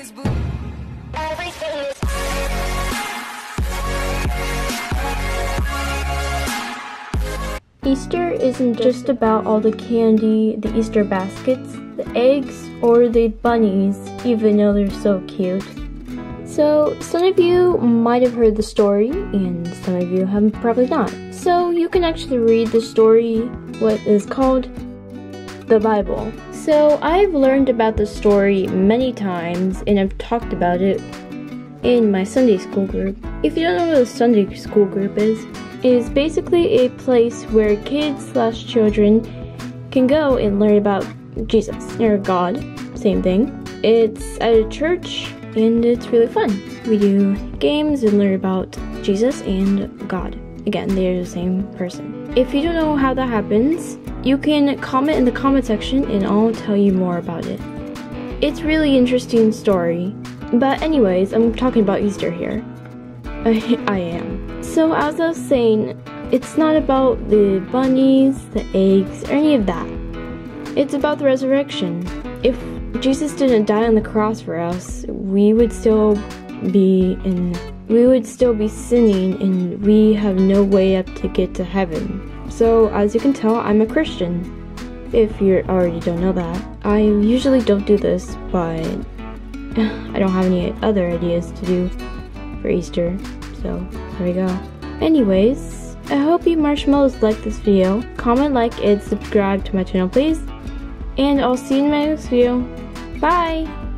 is blue. Everything is Easter isn't just about all the candy, the Easter baskets, the eggs, or the bunnies, even though they're so cute. So, some of you might have heard the story, and some of you have probably not. So, you can actually read the story, what is called the Bible. So, I've learned about the story many times, and I've talked about it in my Sunday school group. If you don't know what a Sunday school group is basically a place where kids/children can go and learn about Jesus, or God, same thing. It's at a church, and it's really fun. We do games and learn about Jesus and God. Again, they're the same person. If you don't know how that happens, you can comment in the comment section and I'll tell you more about it. It's really interesting story. But anyways, I'm talking about Easter here. I am. So as I was saying, it's not about the bunnies, the eggs, or any of that. It's about the resurrection. If Jesus didn't die on the cross for us, we would still be sinning, and we have no way up to get to heaven. So as you can tell, I'm a Christian. If you already don't know that, I usually don't do this, but I don't have any other ideas to do for Easter, so there we go. Anyways, I hope you marshmallows like this video. Comment, like, and subscribe to my channel, please. And I'll see you in my next video. Bye!